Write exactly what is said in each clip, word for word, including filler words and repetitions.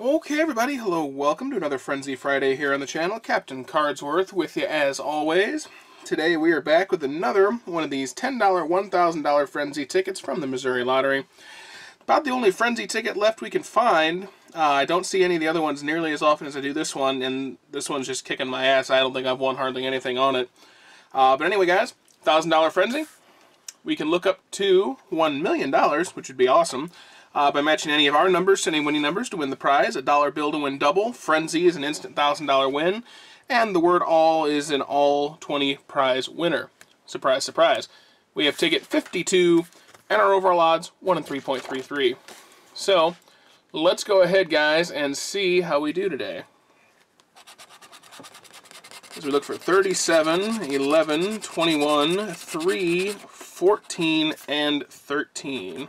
Okay, everybody, hello, welcome to another Frenzy Friday here on the channel. Captain Cardsworth with you as always. Today we are back with another one of these ten dollar, one thousand dollar Frenzy tickets from the Missouri Lottery. About the only Frenzy ticket left we can find. Uh, I don't see any of the other ones nearly as often as I do this one, and this one's just kicking my ass. I don't think I've won hardly anything on it. Uh, but anyway, guys, one thousand dollar Frenzy. We can look up to one million dollars, which would be awesome. Uh, by matching any of our numbers, sending winning numbers to win the prize. A dollar bill to win double. Frenzy is an instant one thousand dollar win. And the word all is an all twenty prize winner. Surprise, surprise. We have ticket fifty-two and our overall odds one in three point three three. So let's go ahead, guys, and see how we do today. As we look for thirty-seven, eleven, twenty-one, three, fourteen, and thirteen.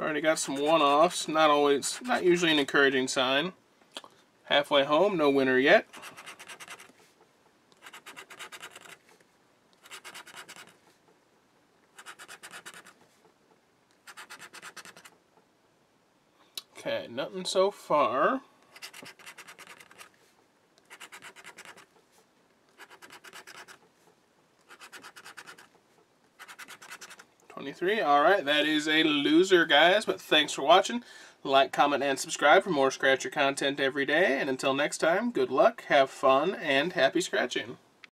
Already got some one-offs. Not always, not usually an encouraging sign. Halfway home, no winner yet. Okay, nothing so far. twenty-three. All right, that is a loser, guys, but thanks for watching. Like, comment, and subscribe for more Scratcher content every day, and until next time, good luck, have fun, and happy scratching.